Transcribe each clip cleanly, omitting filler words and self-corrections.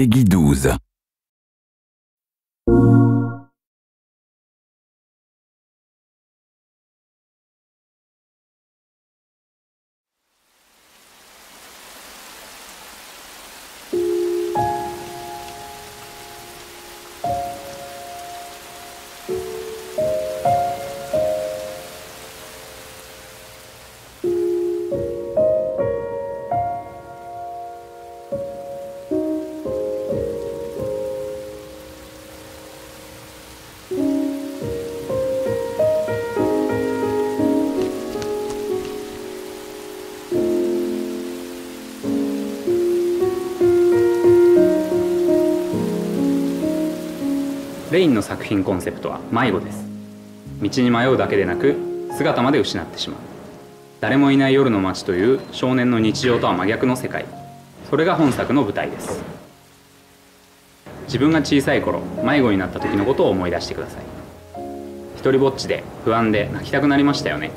Peggy 12.レインの作品コンセプトは迷子です。道に迷うだけでなく姿まで失ってしまう。誰もいない夜の街という少年の日常とは真逆の世界、それが本作の舞台です。自分が小さい頃迷子になった時のことを思い出してください。一人ぼっちで不安で泣きたくなりましたよね。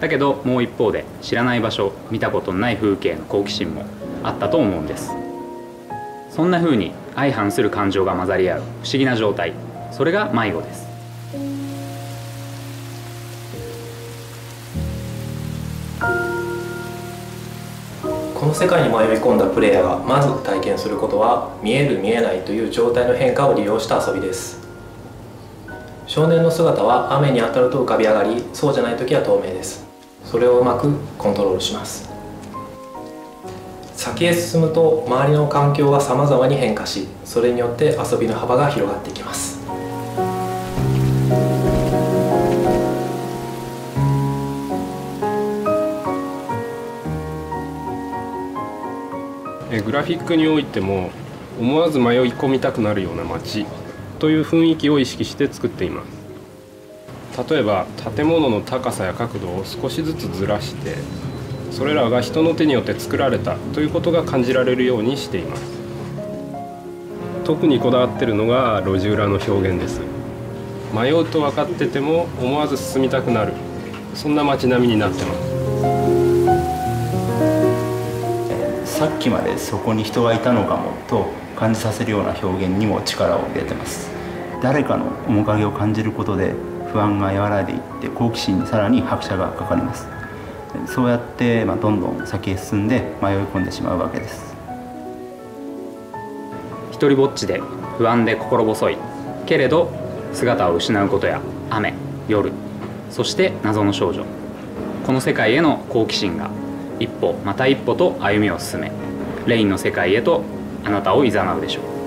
だけどもう一方で知らない場所、見たことのない風景の好奇心もあったと思うんです。そんな風に相反する感情が混ざり合う不思議な状態、それが迷子です。この世界に迷い込んだプレイヤーがまず体験することは、見える見えないという状態の変化を利用した遊びです。少年の姿は雨に当たると浮かび上がり、そうじゃない時は透明です。それをうまくコントロールします。先へ進むと周りの環境がさまざまに変化し、それによって遊びの幅が広がっていきます。グラフィックにおいても思わず迷い込みたくなるような街という雰囲気を意識して作っています。例えば建物の高さや角度を少しずつずらして、それらが人の手によって作られたということが感じられるようにしています。特にこだわってるのが路地裏の表現です。迷うと分かってても思わず進みたくなる、そんな街並みになってます。さっきまでそこに人がいたのかもと感じさせるような表現にも力を入れてます。誰かの面影を感じることで不安が和らいでいって、好奇心にさらに拍車がかかります。そうやってどんどん先へ進んで迷い込んでしまうわけです。一人ぼっちで不安で心細いけれど、姿を失うことや雨、夜、そして謎の少女、この世界への好奇心が一歩また一歩と歩みを進め、レインの世界へとあなたを誘うでしょう。